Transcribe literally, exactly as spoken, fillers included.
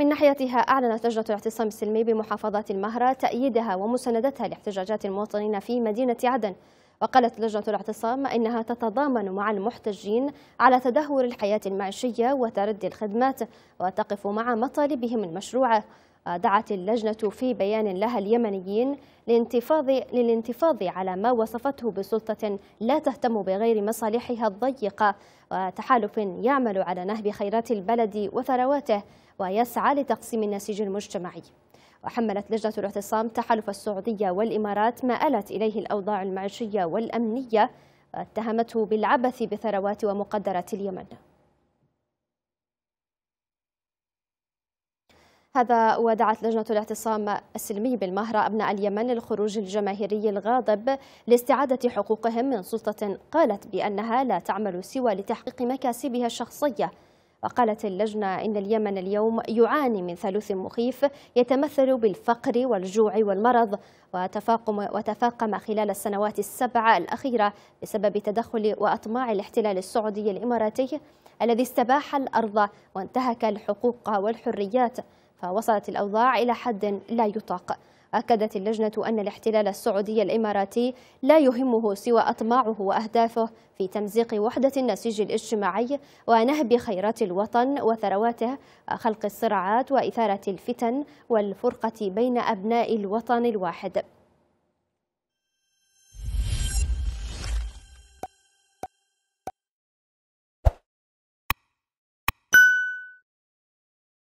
من ناحيتها أعلنت لجنة الاعتصام السلمي بمحافظة المهرة تأييدها ومساندتها لاحتجاجات المواطنين في مدينة عدن. وقالت لجنة الاعتصام إنها تتضامن مع المحتجين على تدهور الحياة المعيشية وتردي الخدمات وتقف مع مطالبهم المشروعة. دعت اللجنة في بيان لها اليمنيين للانتفاض للانتفاض على ما وصفته بسلطة لا تهتم بغير مصالحها الضيقة وتحالف يعمل على نهب خيرات البلد وثرواته ويسعى لتقسيم النسيج المجتمعي. وحملت لجنة الاعتصام تحالف السعودية والإمارات ما آلت إليه الأوضاع المعيشية والأمنية واتهمته بالعبث بثروات ومقدرات اليمن. هذا ودعت لجنة الاعتصام السلمي بالمهرة أبناء اليمن للخروج الجماهيري الغاضب لاستعادة حقوقهم من سلطة قالت بأنها لا تعمل سوى لتحقيق مكاسبها الشخصية. وقالت اللجنة إن اليمن اليوم يعاني من ثالوث مخيف يتمثل بالفقر والجوع والمرض وتفاقم وتفاقم خلال السنوات السبع الأخيرة بسبب تدخل وأطماع الاحتلال السعودي الإماراتي الذي استباح الأرض وانتهك الحقوق والحريات، فوصلت الأوضاع إلى حد لا يطاق. أكدت اللجنة أن الاحتلال السعودي الإماراتي لا يهمه سوى أطماعه وأهدافه في تمزيق وحدة النسيج الاجتماعي ونهب خيرات الوطن وثرواته وخلق الصراعات وإثارة الفتن والفرقة بين أبناء الوطن الواحد.